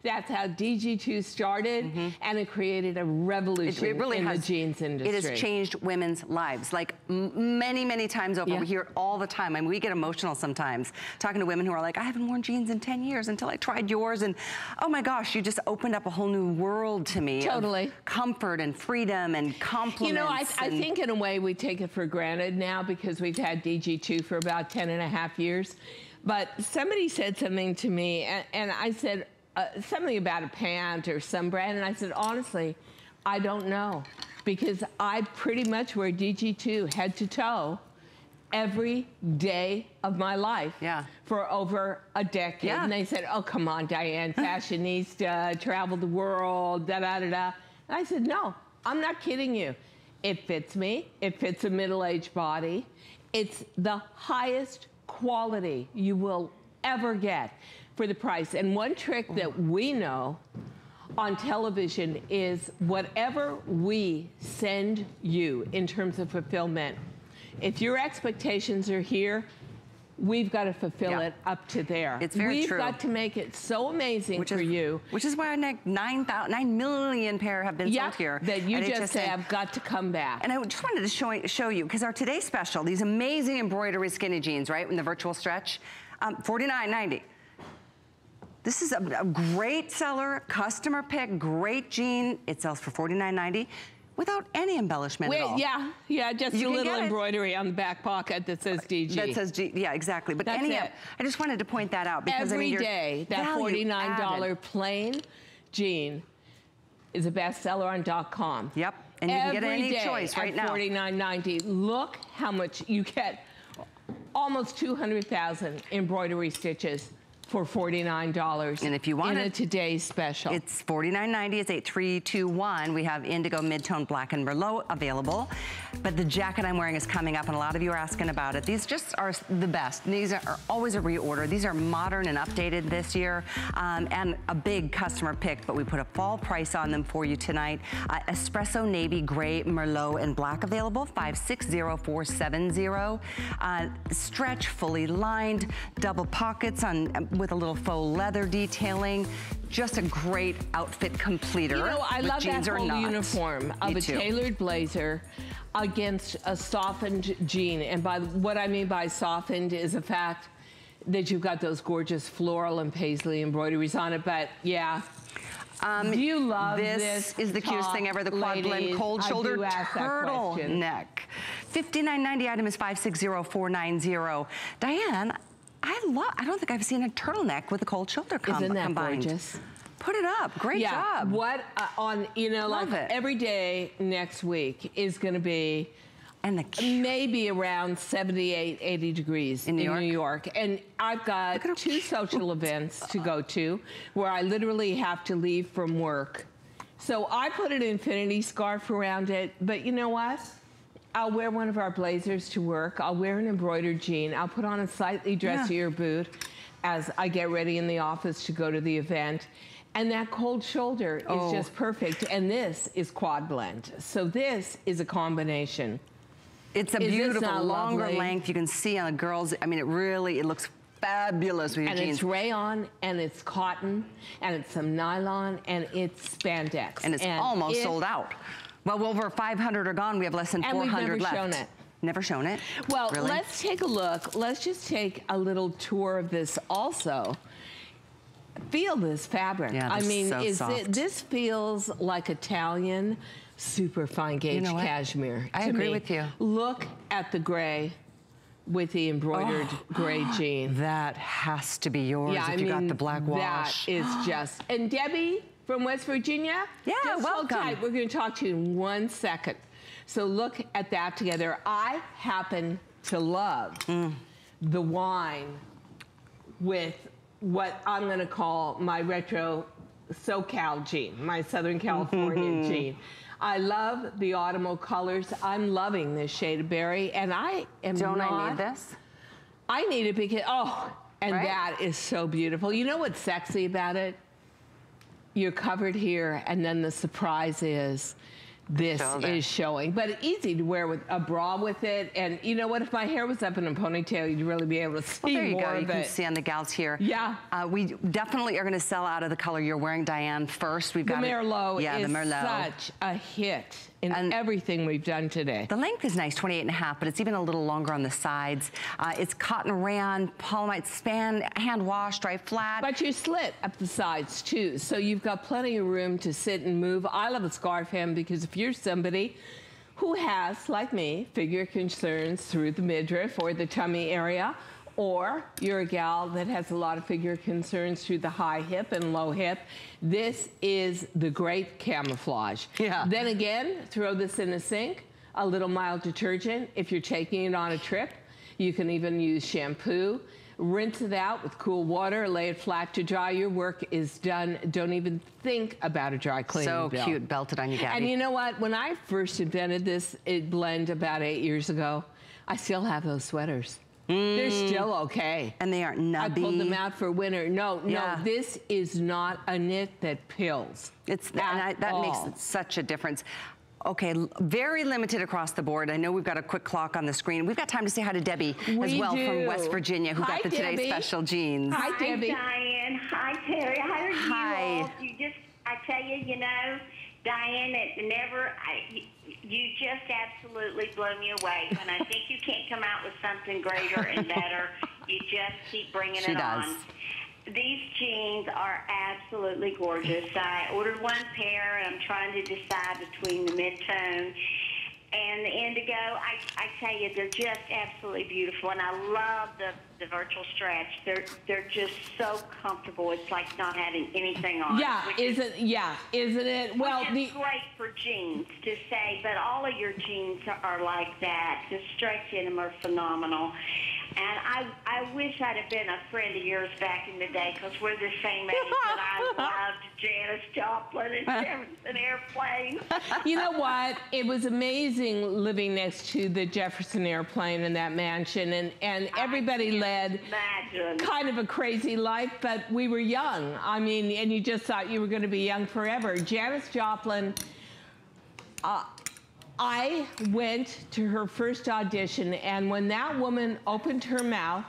That's how DG2 started, and it created a revolution in the jeans industry. It has changed women's lives, like many, many times over. We hear it all the time. I mean, we get emotional sometimes talking to women who are like, I haven't worn jeans in 10 years until I tried yours, and oh my gosh, you just opened up a whole new world to me. Totally. Of comfort and freedom and compliments. You know, I think in a way we take it for granted now because we've had DG2 for about 10.5 years. But somebody said something to me, and I said, something about a pant or some brand, and I said, honestly, I don't know, because I pretty much wear DG2 head to toe every day of my life for over a decade. And they said, oh, come on, Diane, fashionista, travel the world, da-da-da-da. And I said, no, I'm not kidding you. It fits me. It fits a middle-aged body. It's the highest quality you will ever get for the price. And one trick that we know on television is whatever we send you in terms of fulfillment, if your expectations are here, we've got to fulfill it up to there. It's very true. We've got to make it so amazing for you. Which is why 9 million pair have been sold here. That you just say, I've got to come back. And I just wanted to show you, because our Today Special, these amazing embroidery skinny jeans, right, in the virtual stretch, $49.90. This is a great seller, customer pick, great jean. It sells for $49.90 without any embellishment at all. Just a little embroidery on the back pocket that says DG. That says G, yeah, exactly. But anyhow, I just wanted to point that out because every day that $49 plain jean is a bestseller on .com. Yep, and you can get any choice right now. $49.90. Look how much you get. Almost 200,000 embroidery stitches for $49. And if you want it, in a Today's Special. It's $49.90, it's 8321. We have indigo, mid-tone, black, and merlot available. But the jacket I'm wearing is coming up, and a lot of you are asking about it. These just are the best. These are always a reorder. These are modern and updated this year, and a big customer pick, but we put a fall price on them for you tonight. Espresso, navy, gray, merlot, and black available, 560470. Stretch, fully lined, double pockets on with a little faux leather detailing. Just a great outfit completer. You know, I love that whole uniform of a tailored blazer against a softened jean. And by what I mean by softened is the fact that you've got those gorgeous floral and paisley embroideries on it, but do you love this? This is the cutest thing ever, the quad blend cold shoulder turtleneck. $59.90, item is 560490. Diane, I don't think I've seen a turtleneck with a cold shoulder combined. Isn't that gorgeous? Put it up. Great job. What on, you know, love like it. Every day next week is going to be maybe around 78, 80 degrees in New York. And I've got two social events to go to where I literally have to leave from work. So I put an infinity scarf around it, but you know what? I'll wear one of our blazers to work. I'll wear an embroidered jean. I'll put on a slightly dressier boot as I get ready in the office to go to the event. And that cold shoulder is just perfect. And this is quad blend. So this is a combination. It's a beautiful, longer length. You can see on the girls, I mean, it really, it looks fabulous with your jeans. And it's rayon, and it's cotton, and it's some nylon, and it's spandex. And it's almost sold out. Well, over 500 are gone. We have less than 400 left. And we've never shown it. Never shown it? Well, really? Let's take a look. Let's just take a little tour of this also. Feel this fabric. Yeah, I mean, so this feels like Italian super fine gauge cashmere. I agree with you. Look at the gray with the embroidered gray jean. That has to be yours if you got the black wash. That is just. And Debbie from West Virginia, just welcome. Hold tight. We're going to talk to you in 1 second. So look at that together. I happen to love the wine with what I'm going to call my retro SoCal jean, my Southern California jean. I love the autumnal colors. I'm loving this shade of berry, and I am I need this? I need it because, that is so beautiful. You know what's sexy about it? You're covered here, and then the surprise is this is showing. But it's easy to wear with a bra with it, and you know what? If my hair was up in a ponytail, you'd really be able to see more of it. You can see on the gals here. Yeah. We definitely are going to sell out of the color you're wearing, Diane, first. We've got the Merlot. Yeah, the Merlot is such a hit in everything we've done today. The length is nice, 28.5, but it's even a little longer on the sides. It's cotton rayon, polyamide span, hand wash, dry flat. But you slit up the sides too, so you've got plenty of room to sit and move. I love a scarf hem because if you're somebody who has, like me, figure concerns through the midriff or the tummy area, or you're a gal that has a lot of figure concerns through the high hip and low hip, this is the great camouflage. Yeah. Then again, throw this in the sink, a little mild detergent. If you're taking it on a trip, you can even use shampoo. Rinse it out with cool water, lay it flat to dry. Your work is done. Don't even think about a dry cleaning bill. Cute, belted on you, Gabby. And you know what? When I first invented this blend about 8 years ago, I still have those sweaters. They're still okay. And they aren't nubby. I pulled them out for winter. No, no, this is not a knit that pills. It's that makes such a difference. Okay, very limited across the board. I know we've got a quick clock on the screen. We've got time to say hi to Debbie as well from West Virginia, who got the Today's Special jeans. Hi, Debbie. Diane. Hi, Terry. How are you all? You just, I tell you, you know, Diane, you just absolutely blow me away. When I think you can't come out with something greater and better, you just keep bringing it on. These jeans are absolutely gorgeous. I ordered one pair, and I'm trying to decide between the mid-tone and the indigo. I tell you, they're just absolutely beautiful, and I love the virtual stretch. They're just so comfortable. It's like not having anything on. Yeah, isn't it? Well, it's great for jeans to say, but all of your jeans are like that. The stretch in them are phenomenal. And I wish I'd have been a friend of yours back in the day, because we're the same age, but I loved Janis Joplin and Jefferson Airplane. You know what? It was amazing living next to the Jefferson Airplane in that mansion, and everybody led kind of a crazy life, but we were young. I mean, and you just thought you were going to be young forever. Janis Joplin, I went to her first audition, and when that woman opened her mouth,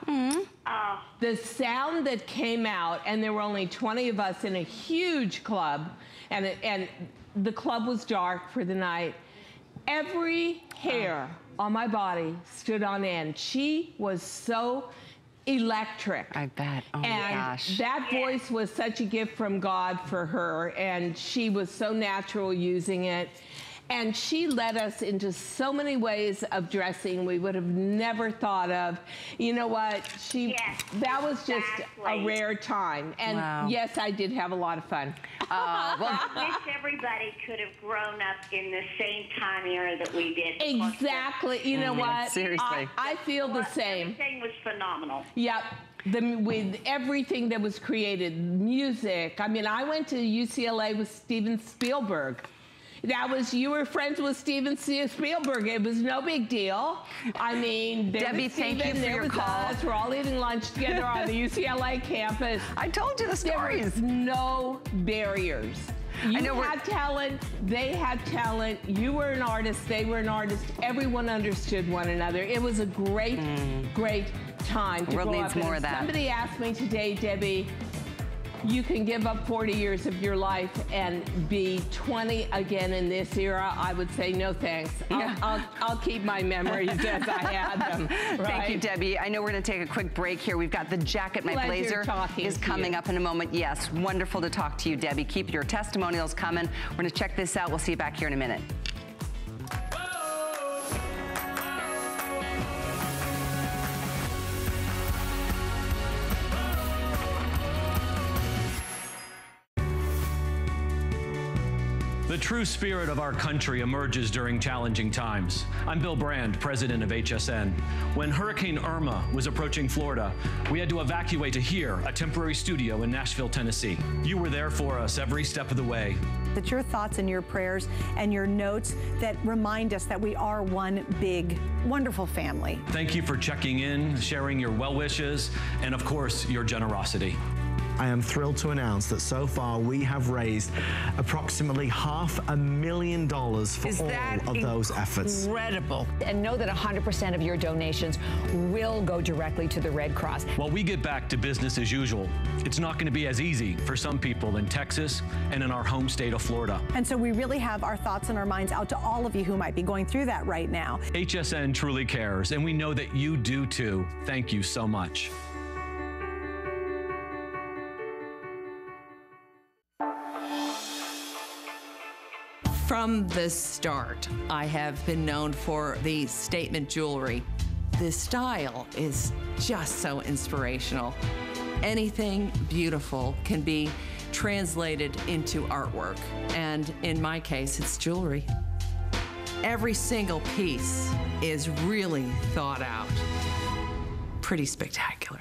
the sound that came out, and there were only 20 of us in a huge club, and the club was dark for the night. Every hair on my body stood on end. She was so electric. I bet. Oh, my gosh. That voice was such a gift from God for her, and she was so natural using it. And she led us into so many ways of dressing we would have never thought of. You know what? That was just a rare time. And yes, I did have a lot of fun. I wish everybody could have grown up in the same time era that we did. Exactly. You know what? Seriously. I feel the same. Everything was phenomenal. Yep. With everything that was created, music. I mean, I went to UCLA with Steven Spielberg. That was, you were friends with Steven Spielberg. It was no big deal. I mean, Debbie, thank you for your call. We're all eating lunch together on the UCLA campus. I told you the stories. There is no barriers. You had talent, they had talent, you were an artist, they were an artist, everyone understood one another. It was a great, great time to grow up. The world needs more of that. Somebody asked me today, Debbie, you can give up 40 years of your life and be 20 again in this era. I would say no thanks. Yeah. I'll keep my memories as I had them. Right? Thank you, Debbie. I know we're going to take a quick break here. We've got the jacket. My blazer is coming up in a moment. Yes, wonderful to talk to you, Debbie. Keep your testimonials coming. We're going to check this out. We'll see you back here in a minute. The true spirit of our country emerges during challenging times. I'm Bill Brand, president of HSN. When Hurricane Irma was approaching Florida, we had to evacuate to here, a temporary studio in Nashville, Tennessee. You were there for us every step of the way. It's your thoughts and your prayers and your notes that remind us that we are one big, wonderful family. Thank you for checking in, sharing your well wishes, and of course, your generosity. I am thrilled to announce that so far we have raised approximately $500,000 for all of those efforts. Incredible. And know that 100% of your donations will go directly to the Red Cross. While we get back to business as usual, it's not going to be as easy for some people in Texas and in our home state of Florida. And so we really have our thoughts and our minds out to all of you who might be going through that right now. HSN truly cares, and we know that you do too. Thank you so much. From the start, I have been known for the statement jewelry. The style is just so inspirational. Anything beautiful can be translated into artwork, and in my case, it's jewelry. Every single piece is really thought out. Pretty spectacular.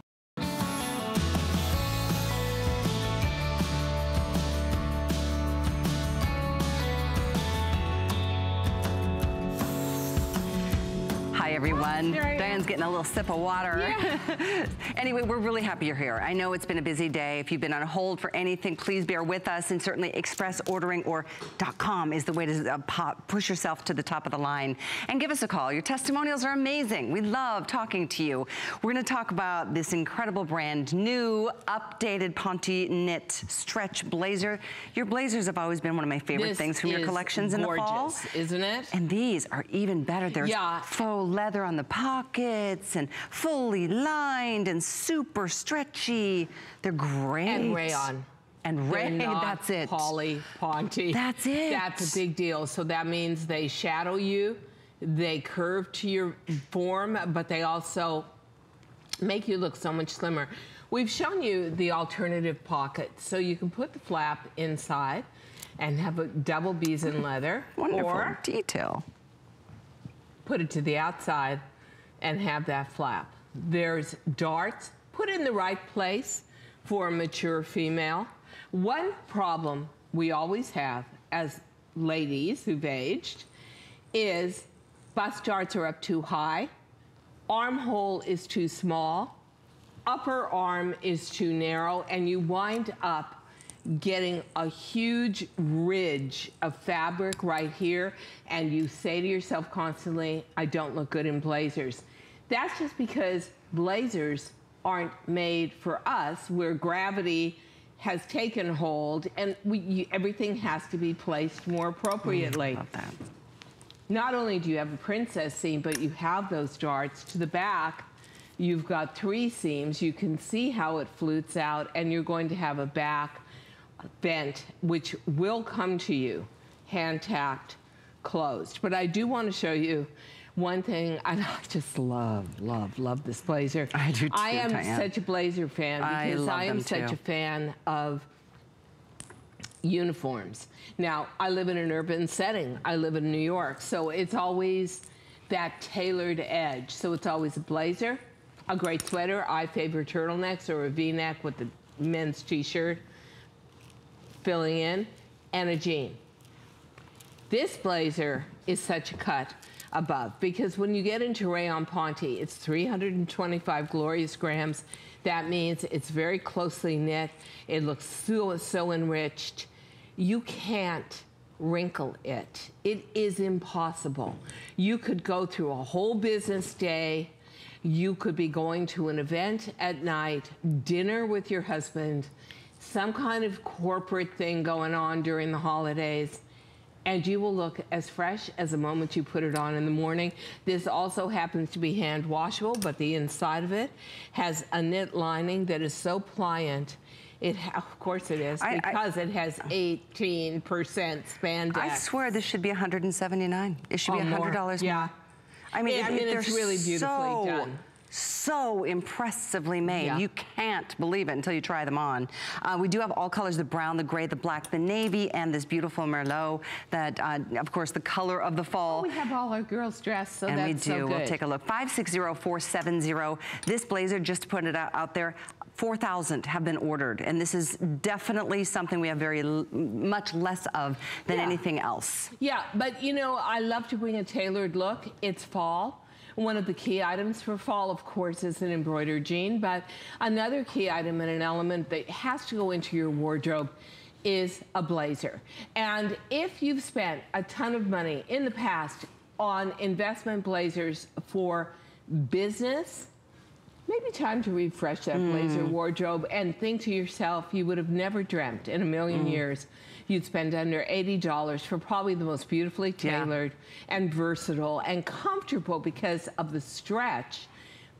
Everyone. Diane's getting a little sip of water. Yeah. Anyway, we're really happy you're here. I know it's been a busy day. If you've been on hold for anything, please bear with us, and certainly express ordering or .com is the way to push yourself to the top of the line. And give us a call. Your testimonials are amazing. We love talking to you. We're going to talk about this incredible brand new updated Ponte knit stretch blazer. Your blazers have always been one of my favorite things from your collections in the fall. Isn't it? And these are even better. They're faux leather on the pockets and fully lined and super stretchy. They're great. And rayon. And rayon, that's it. Poly, Ponte. That's it. That's a big deal. So that means they shadow you, they curve to your form, but they also make you look so much slimmer. We've shown you the alternative pocket. So you can put the flap inside and have a double in leather. Wonderful or detail. Put it to the outside and have that flap. There's darts, put in the right place for a mature female. One problem we always have as ladies who've aged is bust darts are up too high, armhole is too small, upper arm is too narrow, and you wind up getting a huge ridge of fabric right here, and you say to yourself constantly, I don't look good in blazers. That's just because blazers aren't made for us, where gravity has taken hold, and everything has to be placed more appropriately. Love that. Not only do you have a princess scene, but you have those darts to the back. You've got three seams. You can see how it flutes out, and you're going to have a back bent, which will come to you hand tacked closed. But I do want to show you one thing. I just love this blazer. I do too, I am Diane. Such a blazer fan, because I am such a fan of uniforms. Now, I live in an urban setting. I live in New York, so it's always that tailored edge. So it's always a blazer, a great sweater. I favor turtlenecks or a V-neck with the men's t-shirt filling in, and a jean. This blazer is such a cut above, because when you get into rayon Ponte, it's 325 glorious grams. That means it's very closely knit. It looks so enriched. You can't wrinkle it. It is impossible. You could go through a whole business day. You could be going to an event at night, dinner with your husband, some kind of corporate thing going on during the holidays, and you will look as fresh as the moment you put it on in the morning. This also happens to be hand washable, but the inside of it has a knit lining that is so pliant. It, of course it is, because it has 18% spandex. I swear this should be $179. It should be $100 more. Yeah. I mean it's really beautifully done. So impressively made. Yeah. You can't believe it until you try them on. We do have all colors, the brown, the gray, the black, the navy, and this beautiful Merlot that, of course, the color of the fall. Oh, we have all our girls dressed, so and that's so good. And we do. We'll take a look. 560-470. This blazer, just to put it out there, 4,000 have been ordered, and this is definitely something we have very much less of than anything else. Yeah, but, you know, I love to bring a tailored look. It's fall. One of the key items for fall, of course, is an embroidered jean, but another key item and an element that has to go into your wardrobe is a blazer. And if you've spent a ton of money in the past on investment blazers for business, maybe time to refresh that blazer wardrobe and think to yourself, you would have never dreamt in a million years you'd spend under $80 for probably the most beautifully tailored and versatile and comfortable, because of the stretch,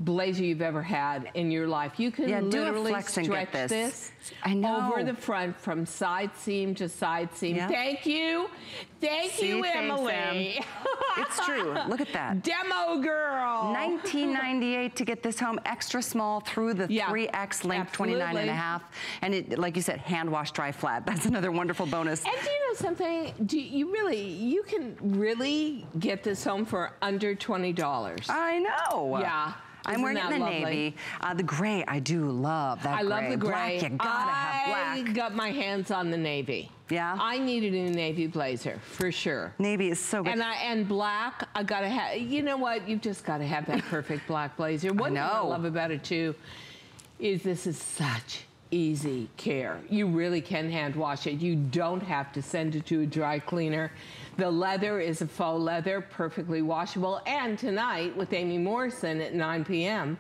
blazer you've ever had in your life. You can literally stretch this over the front from side seam to side seam. Yeah. Thank you. Thank you, Emily. It's true. Look at that. Demo girl. $19.98 to get this home, extra small through the 3X length, 29.5. And it, like you said, hand wash, dry flat. That's another wonderful bonus. And do you know something? Do you really, you can really get this home for under $20. I know. Yeah. I'm wearing it in the navy. The gray, I do love that gray. I love the gray. Black, you gotta have black. I got my hands on the navy. Yeah? I needed a navy blazer, for sure. Navy is so good. And black, I gotta have, you know what? You've just gotta have that perfect black blazer. One thing I love about it, too, is this is such easy care. You really can hand wash it. You don't have to send it to a dry cleaner. The leather is a faux leather, perfectly washable. And tonight, with Amy Morrison at 9 p.m.,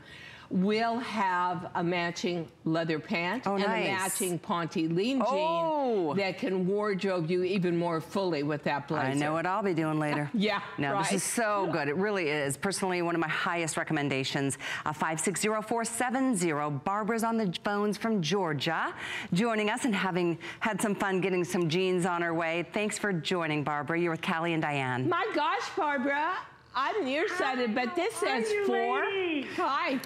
we'll have a matching leather pant and a matching Ponte lean jean that can wardrobe you even more fully with that blazer. I know what I'll be doing later. This is so good. It really is. Personally, one of my highest recommendations. 560-470. Barbara's on the phones from Georgia, joining us and having had some fun getting some jeans on her way. Thanks for joining, Barbara. You're with Callie and Diane. My gosh, Barbara, I'm nearsighted, but this says four. Ladies? Hi.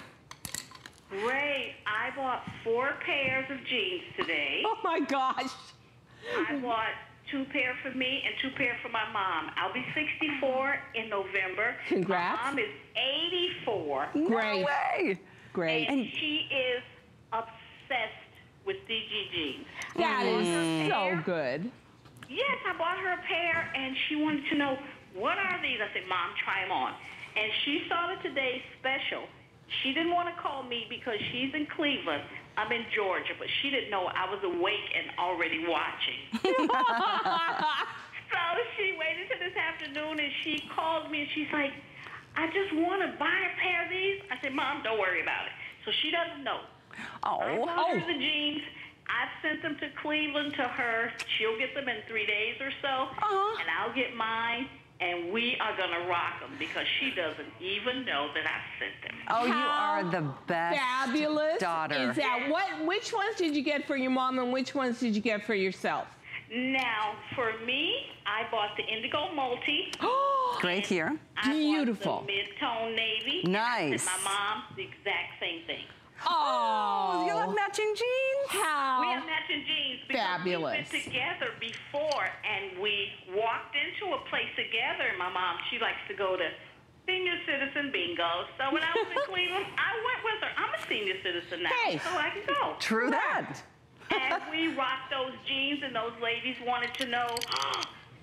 Great. I bought 4 pairs of jeans today. Oh, my gosh. I bought 2 pair for me and 2 pair for my mom. I'll be 64 in November. Congrats. My mom is 84. Great. No way. Great. And she is obsessed with DG jeans. That is so good. Yes, I bought her a pair, and she wanted to know, what are these? I said, Mom, try them on. And she saw the today's special. She didn't want to call me because she's in Cleveland. I'm in Georgia, but she didn't know I was awake and already watching. So she waited till this afternoon, and she called me, and she's like, I just want to buy a pair of these. I said, Mom, don't worry about it. So she doesn't know. I bought her the jeans. I've sent them to Cleveland to her. She'll get them in 3 days or so, and I'll get mine. And we are going to rock them because she doesn't even know that I sent them. Oh, how you are the best fabulous daughter. Is that what? Which ones did you get for your mom and which ones did you get for yourself? Now, for me, I bought the Indigo Multi. Great here. Beautiful. I bought the Mid-Tone Navy. Nice. And my mom's the exact same thing. Oh, you have matching jeans? How? We have matching jeans because fabulous. We've been together before, and we walked into a place together. And my mom, she likes to go to senior citizen bingo. So when I was in Cleveland, I went with her. I'm a senior citizen now, so I can go. True that. And we rocked those jeans, and those ladies wanted to know,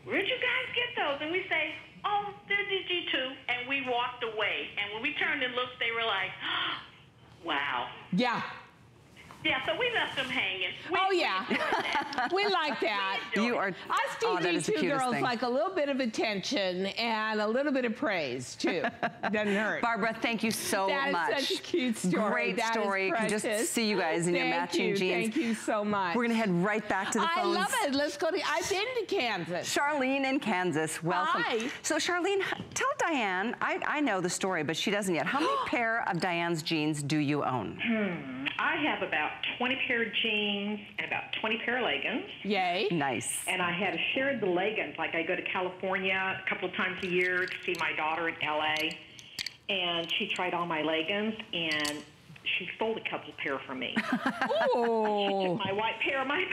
where'd you guys get those? And we say, oh, they're DG2, and we walked away. And when we turned and looked, they were like, wow. Yeah. Yeah, so we left them hanging. We like that. You are. Us DG2 girls like a little bit of attention and a little bit of praise, too. Doesn't hurt. Barbara, thank you so much. That is such a cute story. Great story. Can just see you guys in your matching jeans. Thank you so much. We're going to head right back to the phones. I love it. Let's go to, I've been to Kansas. Charlene in Kansas. Welcome. Hi. So, Charlene, tell Diane, I know the story, but she doesn't yet. How many pair of Diane's jeans do you own? I have about 20 pair of jeans and about 20 pair of leggings. Yay. Nice. And I have shared the leggings. Like, I go to California a couple of times a year to see my daughter in L.A., and she tried all my leggings, and she stole a couple pair from me. She took my white pair, my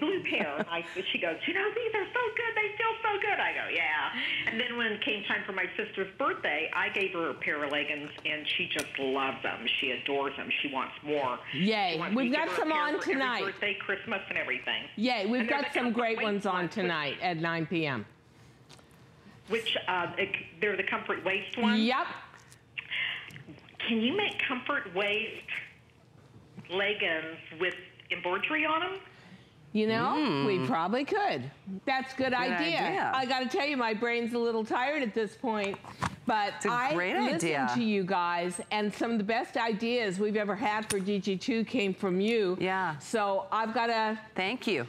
blue pair. And she goes, you know, these are so good. They feel so good. I go, yeah. And then when it came time for my sister's birthday, I gave her a pair of leggings, and she just loved them. She adores them. She wants more. Yay. We've got some on tonight. Birthday, Christmas, and everything. Yay. We've got some great ones on tonight at 9 p.m. Which, they're the Comfort Waist ones? Yep. Can you make Comfort Waist leggings with embroidery on them? You know, we probably could. That's a good idea. I got to tell you, my brain's a little tired at this point. But I listened to you guys, and some of the best ideas we've ever had for DG2 came from you. Yeah. So I've got to... Thank you.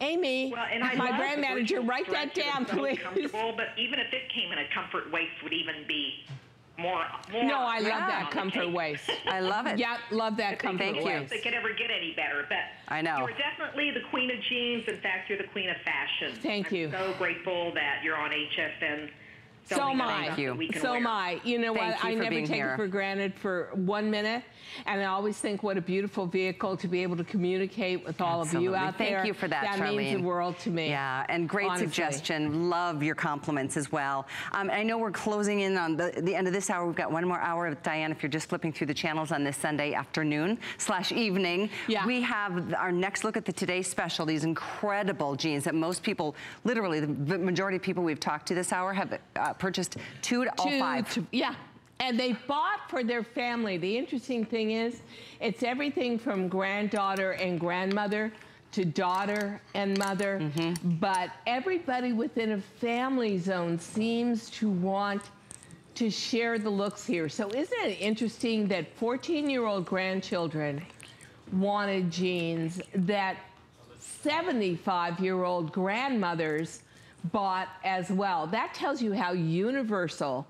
Amy, well, and my brand manager, write that down, please. But even if it came in a Comfort Waist, would even be... More. No, I love that Comfort Waist. I love it. Yeah, love that Comfort Waist. Thank you. If they could ever get any better, but I know. You're definitely the queen of jeans. In fact, you're the queen of fashion. Thank you. I'm so grateful that you're on HSN. So am I. Thank you. So am I. You know what? I never take it for granted for 1 minute. And I always think what a beautiful vehicle to be able to communicate with all of you out there. Thank you for that, Charlene. That means the world to me. Yeah, and great suggestion. Love your compliments as well. I know we're closing in on the end of this hour. We've got one more hour with Diane. If you're just flipping through the channels on this Sunday afternoon / evening, we have our next look at the Today Special, these incredible jeans that most people, literally the majority of people we've talked to this hour have purchased two to all five. And they bought for their family. The interesting thing is, it's everything from granddaughter and grandmother to daughter and mother. But everybody within a family zone seems to want to share the looks here. So isn't it interesting that 14-year-old grandchildren wanted jeans that 75-year-old grandmothers bought as well? That tells you how universal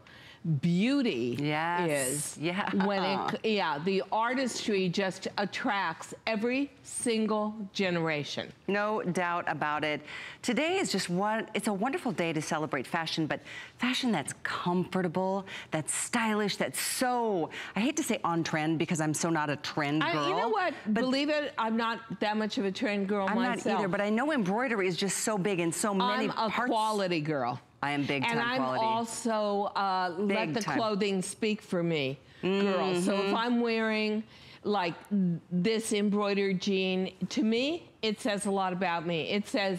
beauty is. When it, the artistry just attracts every single generation. No doubt about it. Today is just it's a wonderful day to celebrate fashion, but fashion that's comfortable, that's stylish, that's so, I hate to say on trend because I'm so not a trend girl. You know what, but believe it, I'm not that much of a trend girl myself. I'm not either, but I know embroidery is just so big and so many parts. I'm a quality girl. I am big time quality. And I'm also let the clothing speak for me, girl. So if I'm wearing like this embroidered jean, to me, it says a lot about me. It says,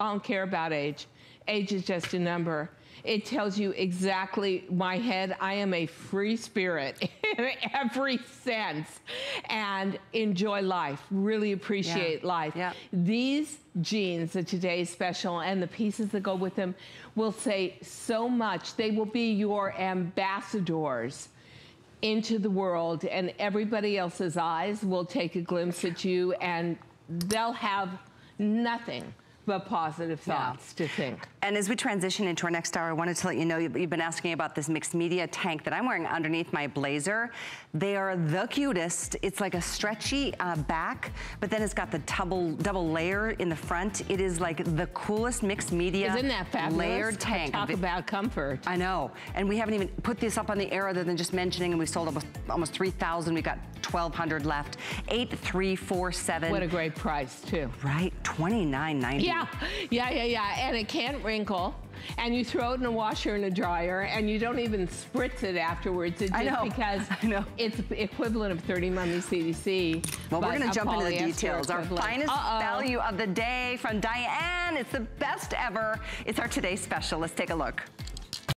I don't care about age. Age is just a number. It tells you exactly my head. I am a free spirit in every sense and enjoy life, really appreciate life. These jeans, the Today's Special, and the pieces that go with them will say so much. They will be your ambassadors into the world, and everybody else's eyes will take a glimpse at you and they'll have nothing but positive thoughts to think. And as we transition into our next hour, I wanted to let you know, you've been asking about this mixed media tank that I'm wearing underneath my blazer. They are the cutest. It's like a stretchy back, but then it's got the double layer in the front. It is like the coolest mixed media layered tank. Talk about comfort. I know. And we haven't even put this up on the air other than just mentioning, and we sold almost 3,000. We got 1,200 left. 8347. What a great price too. Right, $29.90. Yeah. And it can't wrinkle, and you throw it in a washer and a dryer, and you don't even spritz it afterwards. It's just because it's equivalent of 30 Mommy CDC. Well, we're gonna jump into the details. Equivalent. Our finest value of the day from Diane. It's the best ever. It's our Today Special. Let's take a look.